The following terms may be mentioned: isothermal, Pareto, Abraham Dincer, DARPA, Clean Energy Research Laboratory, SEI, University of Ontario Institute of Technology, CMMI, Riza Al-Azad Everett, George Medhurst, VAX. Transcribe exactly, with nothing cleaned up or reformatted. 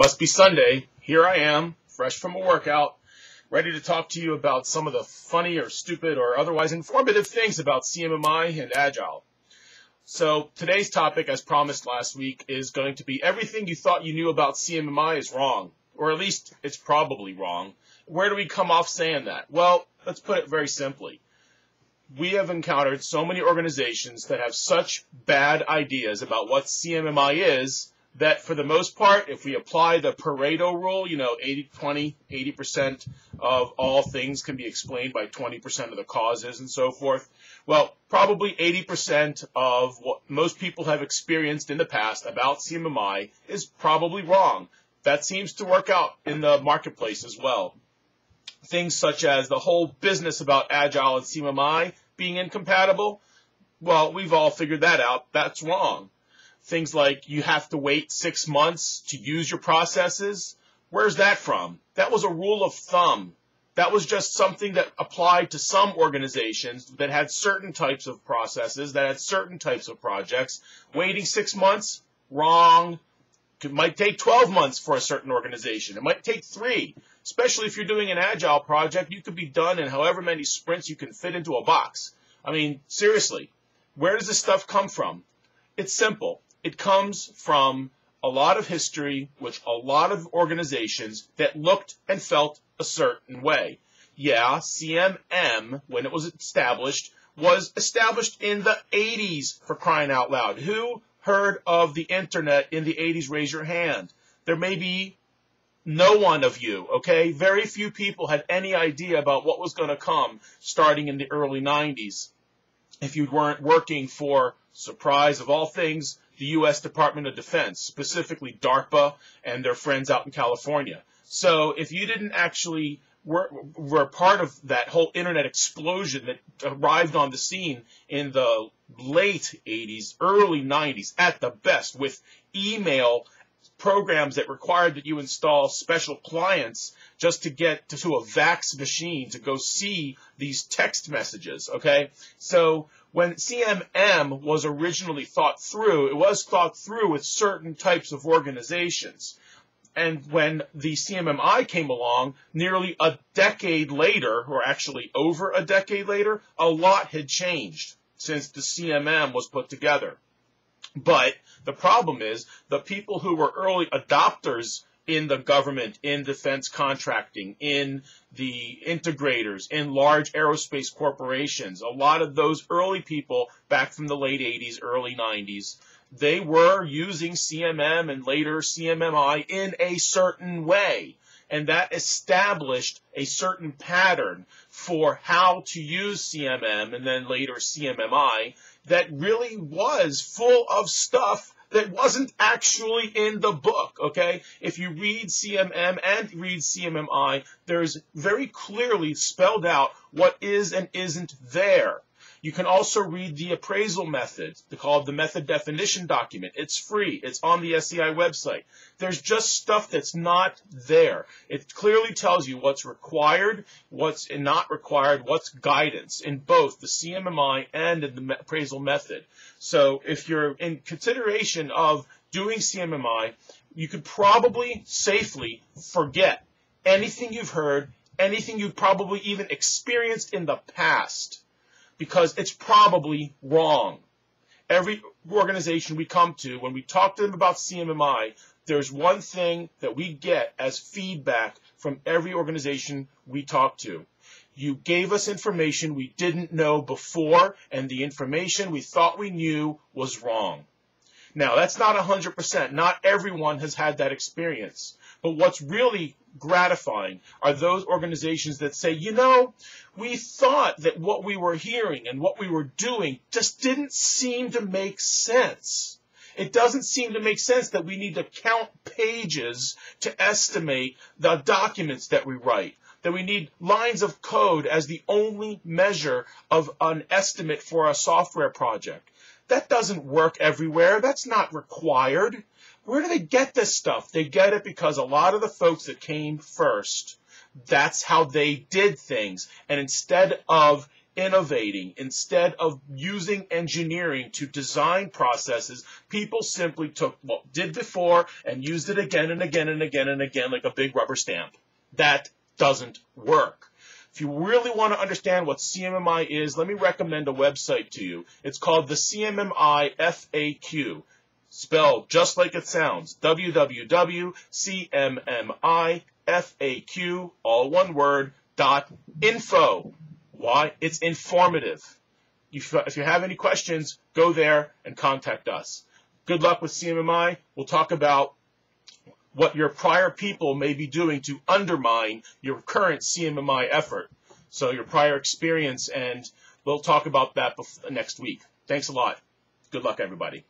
Must be Sunday. Here I am, fresh from a workout, ready to talk to you about some of the funny or stupid or otherwise informative things about C M M I and Agile. So today's topic, as promised last week, is going to be everything you thought you knew about C M M I is wrong, or at least it's probably wrong. Where do we come off saying that? Well, let's put it very simply. We have encountered so many organizations that have such bad ideas about what C M M I is that for the most part, if we apply the Pareto rule, you know, eighty twenty, eighty percent of all things can be explained by twenty percent of the causes and so forth. Well, probably eighty percent of what most people have experienced in the past about C M M I is probably wrong. That seems to work out in the marketplace as well. Things such as the whole business about Agile and C M M I being incompatible, well, we've all figured that out. That's wrong. Things like you have to wait six months to use your processes. Where's that from? That was a rule of thumb. That was just something that applied to some organizations that had certain types of processes, that had certain types of projects. Waiting six months? Wrong. It might take twelve months for a certain organization. It might take three. Especially if you're doing an Agile project, you could be done in however many sprints you can fit into a box. I mean, seriously, where does this stuff come from? It's simple. It comes from a lot of history with a lot of organizations that looked and felt a certain way. Yeah, C M M, when it was established, was established in the eighties, for crying out loud. Who heard of the internet in the eighties? Raise your hand. There may be no one of you, okay? Very few people had any idea about what was going to come starting in the early nineties. If you weren't working for, surprise of all things, the U S Department of Defense, specifically DARPA and their friends out in California. So if you didn't actually were, were part of that whole internet explosion that arrived on the scene in the late eighties, early nineties, at the best, with email programs that required that you install special clients just to get to, to a VAX machine to go see these text messages, okay? So when C M M was originally thought through, it was thought through with certain types of organizations. And when the C M M I came along, nearly a decade later, or actually over a decade later, a lot had changed since the C M M was put together. But the problem is the people who were early adopters in the government, in defense contracting, in the integrators, in large aerospace corporations, a lot of those early people back from the late eighties, early nineties, they were using C M M and later C M M I in a certain way. And that established a certain pattern for how to use C M M and then later C M M I that really was full of stuff that wasn't actually in the book, okay? If you read C M M and read C M M I, there's very clearly spelled out what is and isn't there. You can also read the appraisal method, called the method definition document. It's free. It's on the S E I website. There's just stuff that's not there. It clearly tells you what's required, what's not required, what's guidance in both the C M M I and in the appraisal method. So if you're in consideration of doing C M M I, you could probably safely forget anything you've heard, anything you've probably even experienced in the past, because it's probably wrong. Every organization we come to, when we talk to them about C M M I, there's one thing that we get as feedback from every organization we talk to. You gave us information we didn't know before, and the information we thought we knew was wrong. Now, that's not one hundred percent. Not everyone has had that experience. But what's really gratifying are those organizations that say, you know, we thought that what we were hearing and what we were doing just didn't seem to make sense. It doesn't seem to make sense that we need to count pages to estimate the documents that we write, that we need lines of code as the only measure of an estimate for a software project. That doesn't work everywhere. That's not required. Where do they get this stuff? They get it because a lot of the folks that came first, that's how they did things. And instead of innovating. Instead of using engineering to design processes, people simply took what did before and used it again and again and again and again like a big rubber stamp. That doesn't work. If you really want to understand what C M M I is, let me recommend a website to you. It's called the C M M I F A Q, spelled just like it sounds, w w w dot c m m i f a q, all one word, dot info. Why? It's informative. If you have any questions, go there and contact us. Good luck with C M M I. We'll talk about what your prior people may be doing to undermine your current C M M I effort. So your prior experience, and we'll talk about that next week. Thanks a lot. Good luck, everybody.